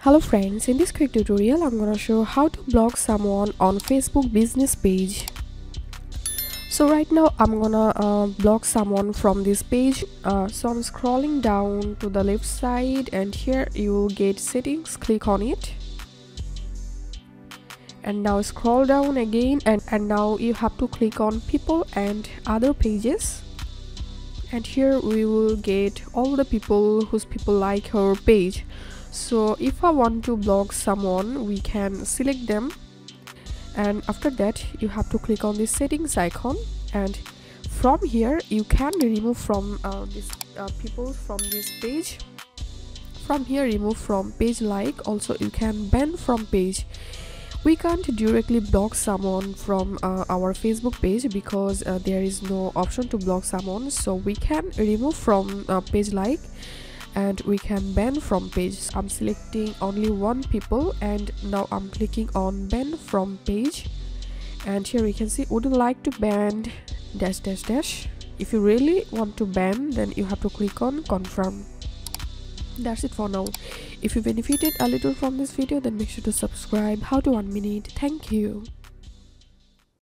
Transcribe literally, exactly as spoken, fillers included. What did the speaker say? Hello friends, in this quick tutorial I'm gonna show how to block someone on Facebook business page. So right now I'm gonna uh, block someone from this page. Uh, so I'm scrolling down to the left side and here you will get settings, click on it. And now scroll down again and, and now you have to click on people and other pages. And here we will get all the people whose people like our page. So if I want to block someone, we can select them, and after that you have to click on the settings icon, and from here you can remove from uh, this uh, people from this page. From here remove from page like, also you can ban from page. We can't directly block someone from uh, our Facebook page because uh, there is no option to block someone, so we can remove from uh, page like and we can ban from page. I'm selecting only one people and now I'm clicking on ban from page, and here you can see would you like to ban dash dash dash. If you really want to ban, then you have to click on confirm. That's it for now. If you benefited a little from this video, then make sure to subscribe. How to one minute. Thank you.